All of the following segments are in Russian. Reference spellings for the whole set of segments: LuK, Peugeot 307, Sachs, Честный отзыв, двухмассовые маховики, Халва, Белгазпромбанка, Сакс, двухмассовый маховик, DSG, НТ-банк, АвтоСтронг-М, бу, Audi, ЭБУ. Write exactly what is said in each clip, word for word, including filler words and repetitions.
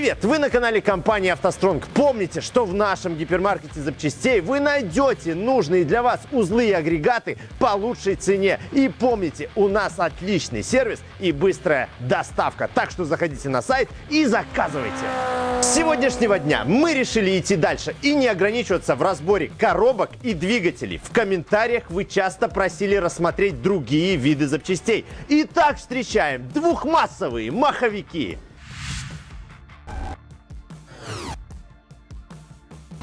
Привет! Вы на канале компании «АвтоСтронг». Помните, что в нашем гипермаркете запчастей вы найдете нужные для вас узлы и агрегаты по лучшей цене. И помните, у нас отличный сервис и быстрая доставка. Так что заходите на сайт и заказывайте. С сегодняшнего дня мы решили идти дальше и не ограничиваться в разборе коробок и двигателей. В комментариях вы часто просили рассмотреть другие виды запчастей. Итак, встречаем двухмассовые маховики.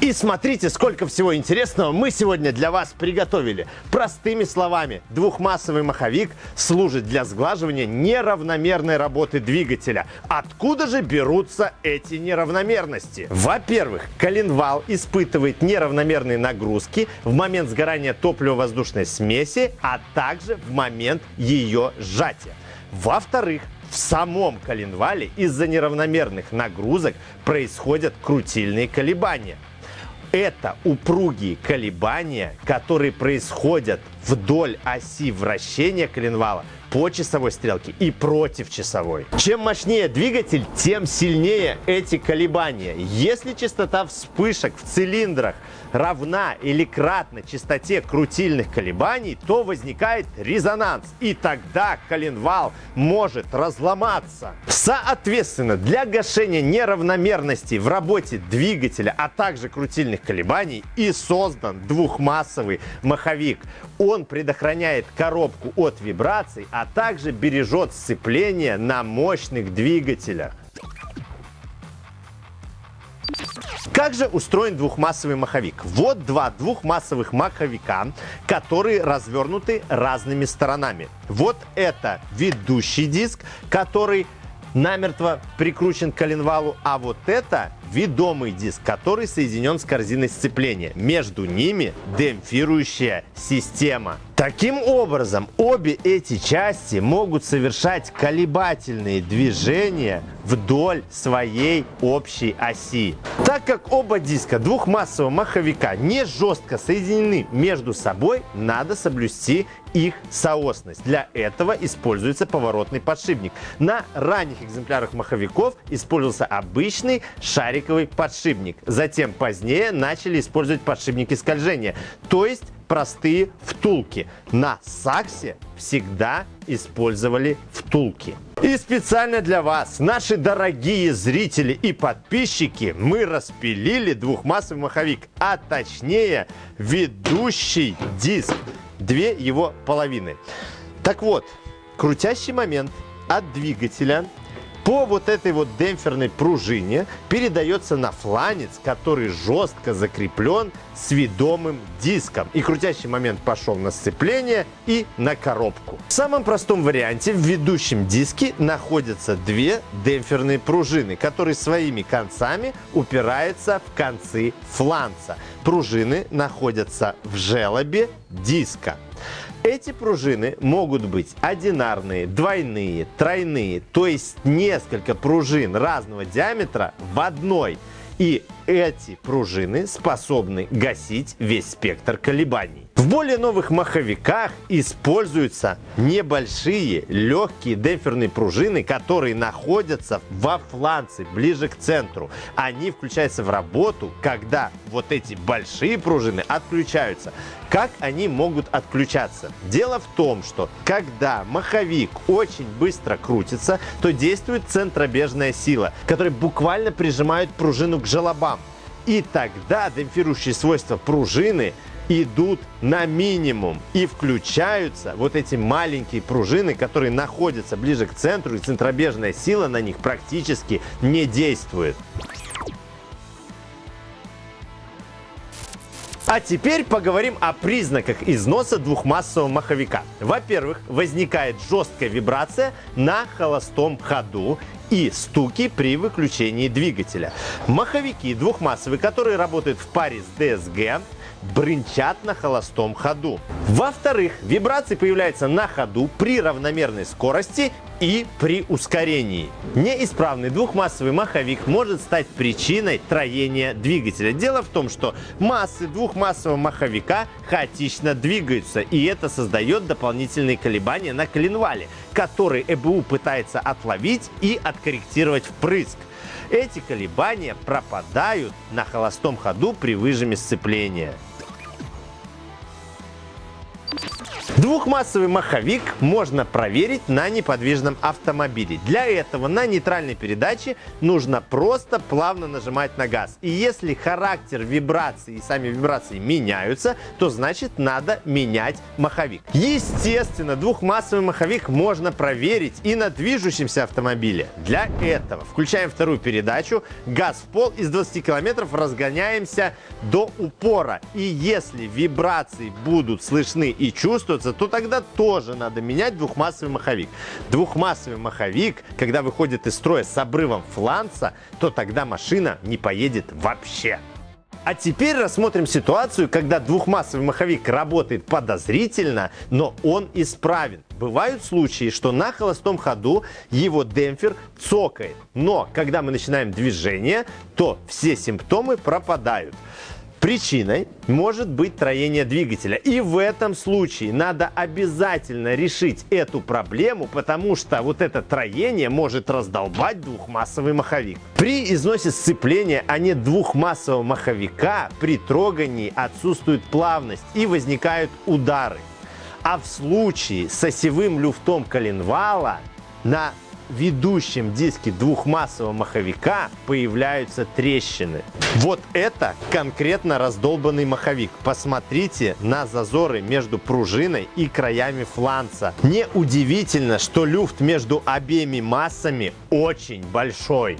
И смотрите, сколько всего интересного мы сегодня для вас приготовили. Простыми словами, двухмассовый маховик служит для сглаживания неравномерной работы двигателя. Откуда же берутся эти неравномерности? Во-первых, коленвал испытывает неравномерные нагрузки в момент сгорания топливо-воздушной смеси, а также в момент ее сжатия. Во-вторых, в самом коленвале из-за неравномерных нагрузок происходят крутильные колебания. Это упругие колебания, которые происходят вдоль оси вращения коленвала по часовой стрелке и против часовой. Чем мощнее двигатель, тем сильнее эти колебания. Если частота вспышек в цилиндрах равна или кратна частоте крутильных колебаний, то возникает резонанс, и тогда коленвал может разломаться. Соответственно, для гашения неравномерностей в работе двигателя, а также крутильных колебаний и создан двухмассовый маховик. Он предохраняет коробку от вибраций, а также бережет сцепление на мощных двигателях. Как же устроен двухмассовый маховик? Вот два двухмассовых маховика, которые развернуты разными сторонами. Вот это ведущий диск, который намертво прикручен к коленвалу, а вот это ведомый диск, который соединен с корзиной сцепления. Между ними демпфирующая система. Таким образом, обе эти части могут совершать колебательные движения вдоль своей общей оси. Так как оба диска двухмассового маховика не жестко соединены между собой, надо соблюсти их соосность. Для этого используется поворотный подшипник. На ранних экземплярах маховиков использовался обычный шариковый подшипник. Затем позднее начали использовать подшипники скольжения, то есть простые втулки. На Саксе всегда использовали втулки. И специально для вас, наши дорогие зрители и подписчики, мы распилили двухмассовый маховик, а точнее ведущий диск, две его половины. Так вот, крутящий момент от двигателя по вот этой вот демпферной пружине передается на фланец, который жестко закреплен с ведомым диском. И крутящий момент пошел на сцепление и на коробку. В самом простом варианте в ведущем диске находятся две демпферные пружины, которые своими концами упираются в концы фланца. Пружины находятся в желобе диска. Эти пружины могут быть одинарные, двойные, тройные, то есть несколько пружин разного диаметра в одной. И эти пружины способны гасить весь спектр колебаний. В более новых маховиках используются небольшие, легкие демпферные пружины, которые находятся во фланце, ближе к центру. Они включаются в работу, когда вот эти большие пружины отключаются. Как они могут отключаться? Дело в том, что когда маховик очень быстро крутится, то действует центробежная сила, которая буквально прижимает пружину к желобам. И тогда демпфирующие свойства пружины идут на минимум и включаются вот эти маленькие пружины, которые находятся ближе к центру, и центробежная сила на них практически не действует. А теперь поговорим о признаках износа двухмассового маховика. Во-первых, возникает жесткая вибрация на холостом ходу и стуки при выключении двигателя. Маховики двухмассовые, которые работают в паре с ди эс джи, брынчат на холостом ходу. Во-вторых, вибрации появляются на ходу при равномерной скорости и при ускорении. Неисправный двухмассовый маховик может стать причиной троения двигателя. Дело в том, что массы двухмассового маховика хаотично двигаются, и это создает дополнительные колебания на коленвале, которые ЭБУ пытается отловить и откорректировать впрыск. Эти колебания пропадают на холостом ходу при выжиме сцепления. Двухмассовый маховик можно проверить на неподвижном автомобиле. Для этого на нейтральной передаче нужно просто плавно нажимать на газ. И если характер вибрации и сами вибрации меняются, то значит надо менять маховик. Естественно, двухмассовый маховик можно проверить и на движущемся автомобиле. Для этого включаем вторую передачу, газ в пол и с двадцати километров разгоняемся до упора. И если вибрации будут слышны и чувствуются, то тогда тоже надо менять двухмассовый маховик. Двухмассовый маховик, когда выходит из строя с обрывом фланца, то тогда машина не поедет вообще. А теперь рассмотрим ситуацию, когда двухмассовый маховик работает подозрительно, но он исправен. Бывают случаи, что на холостом ходу его демпфер цокает, но когда мы начинаем движение, то все симптомы пропадают. Причиной может быть троение двигателя. И в этом случае надо обязательно решить эту проблему, потому что вот это троение может раздолбать двухмассовый маховик. При износе сцепления, а не двухмассового маховика, при трогании отсутствует плавность и возникают удары. А в случае с осевым люфтом коленвала на ведущем диске двухмассового маховика появляются трещины. Вот это конкретно раздолбанный маховик. Посмотрите на зазоры между пружиной и краями фланца. Неудивительно, что люфт между обеими массами очень большой.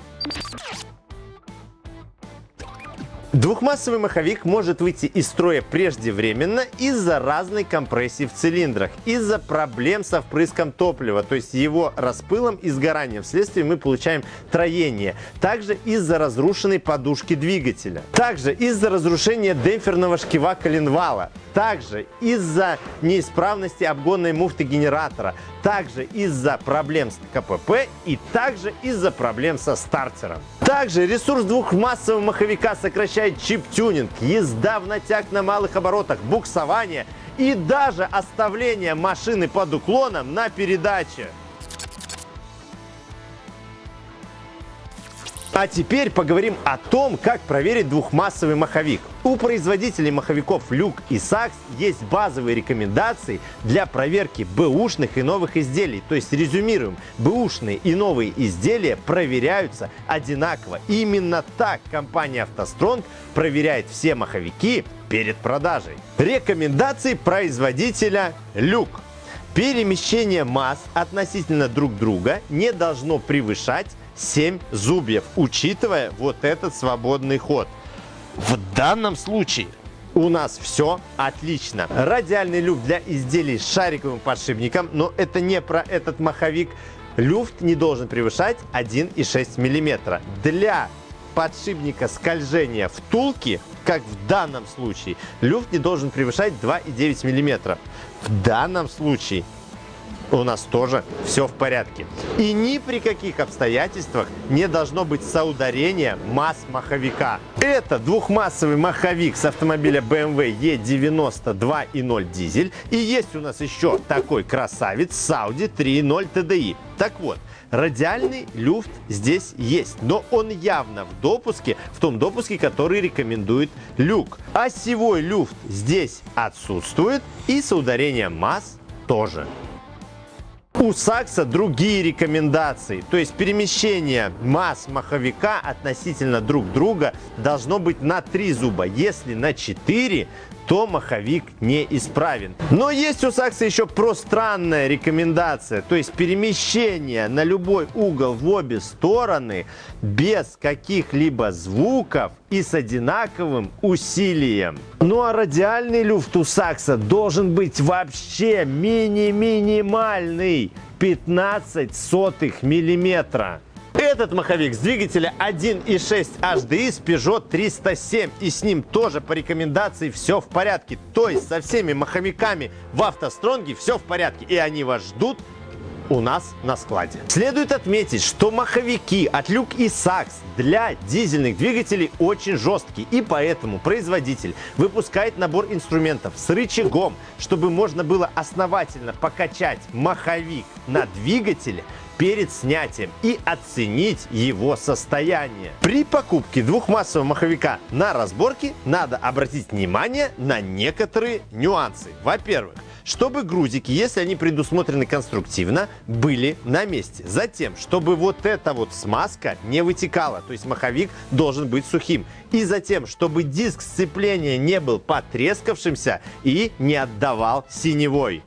Двухмассовый маховик может выйти из строя преждевременно из-за разной компрессии в цилиндрах, из-за проблем со впрыском топлива, то есть его распылом и сгоранием. Вследствие мы получаем троение. Также из-за разрушенной подушки двигателя. Также из-за разрушения демпферного шкива коленвала. Также из-за неисправности обгонной муфты генератора. Также из-за проблем с КПП и также из-за проблем со стартером. Также ресурс двухмассового маховика сокращает чип-тюнинг, езда в натяг на малых оборотах, буксование и даже оставление машины под уклоном на передаче. А теперь поговорим о том, как проверить двухмассовый маховик. У производителей маховиков LuK и Sachs есть базовые рекомендации для проверки бэушных и новых изделий. То есть, резюмируем, бэушные и новые изделия проверяются одинаково. И именно так компания «АвтоСтронг» проверяет все маховики перед продажей. Рекомендации производителя LuK. Перемещение масс относительно друг друга не должно превышать семь зубьев, учитывая вот этот свободный ход. В данном случае у нас все отлично. Радиальный люфт для изделий с шариковым подшипником, но это не про этот маховик. Люфт не должен превышать один и шесть миллиметра. Для подшипника скольжения втулки, как в данном случае, люфт не должен превышать два и девять миллиметра. В данном случае у нас тоже все в порядке. И ни при каких обстоятельствах не должно быть соударения масс маховика. Это двухмассовый маховик с автомобиля бэ эм вэ е девяносто два и ноль дизель. И есть у нас еще такой красавец с Audi три ноль тэ дэ и. Так вот, радиальный люфт здесь есть, но он явно в допуске, в том допуске, который рекомендует LuK. Осевой люфт здесь отсутствует и соударение масс тоже. У Сакса другие рекомендации, то есть перемещение масс маховика относительно друг друга должно быть на три зуба. Если на четыре, то маховик не исправен. Но есть у Сакса еще пространная рекомендация, то есть перемещение на любой угол в обе стороны без каких-либо звуков и с одинаковым усилием. Ну а радиальный люфт у Сакса должен быть вообще мини-минимальный, пятнадцать сотых миллиметра. Этот маховик с двигателя один и шесть эйч дэ и с Peugeot триста семь, и с ним тоже по рекомендации все в порядке. То есть со всеми маховиками в «АвтоСтронге» все в порядке, и они вас ждут у нас на складе. Следует отметить, что маховики от LuK и Sachs для дизельных двигателей очень жесткие, и поэтому производитель выпускает набор инструментов с рычагом, чтобы можно было основательно покачать маховик на двигателе перед снятием и оценить его состояние. При покупке двухмассового маховика на разборке надо обратить внимание на некоторые нюансы. Во-первых, чтобы грузики, если они предусмотрены конструктивно, были на месте. Затем, чтобы вот эта вот смазка не вытекала, то есть маховик должен быть сухим. И затем, чтобы диск сцепления не был потрескавшимся и не отдавал синевой.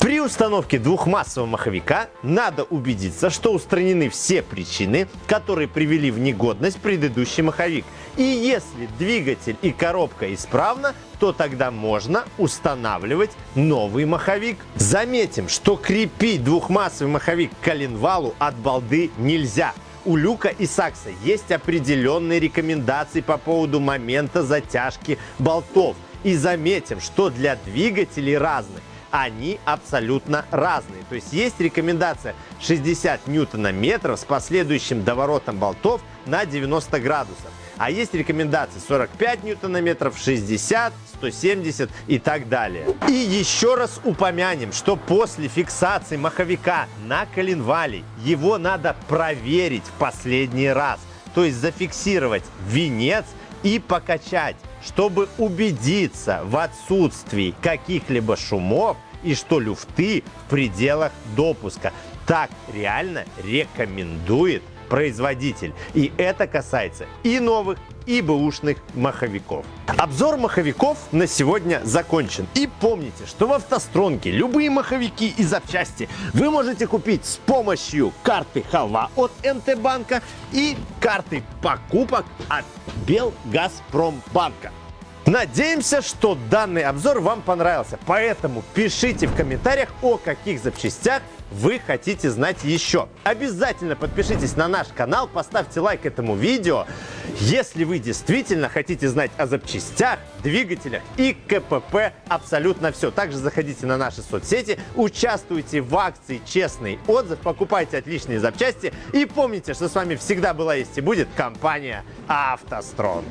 При установке двухмассового маховика надо убедиться, что устранены все причины, которые привели в негодность предыдущий маховик. И если двигатель и коробка исправна, то тогда можно устанавливать новый маховик. Заметим, что крепить двухмассовый маховик к коленвалу от балды нельзя. У Люка и Сакса есть определенные рекомендации по поводу момента затяжки болтов. И заметим, что для двигателей разных они абсолютно разные. То есть есть рекомендация шестьдесят ньютон-метров с последующим доворотом болтов на девяносто градусов. А есть рекомендации сорок пять ньютон-метров, шестьдесят, сто семьдесят и так далее. И еще раз упомянем, что после фиксации маховика на коленвале его надо проверить в последний раз. То есть зафиксировать венец и покачать, чтобы убедиться в отсутствии каких-либо шумов и что люфты в пределах допуска. Так реально рекомендует производитель. И это касается и новых, и бэушных маховиков. Обзор маховиков на сегодня закончен. И помните, что в АвтоСтронге любые маховики и запчасти вы можете купить с помощью карты Халва от эн тэ банка и карты покупок от Белгазпромбанка. Надеемся, что данный обзор вам понравился, поэтому пишите в комментариях, о каких запчастях вы хотите знать еще. Обязательно подпишитесь на наш канал, поставьте лайк этому видео, если вы действительно хотите знать о запчастях, двигателях и КПП абсолютно все. Также заходите на наши соцсети, участвуйте в акции «Честный отзыв», покупайте отличные запчасти и помните, что с вами всегда была, есть и будет компания «АвтоСтронг».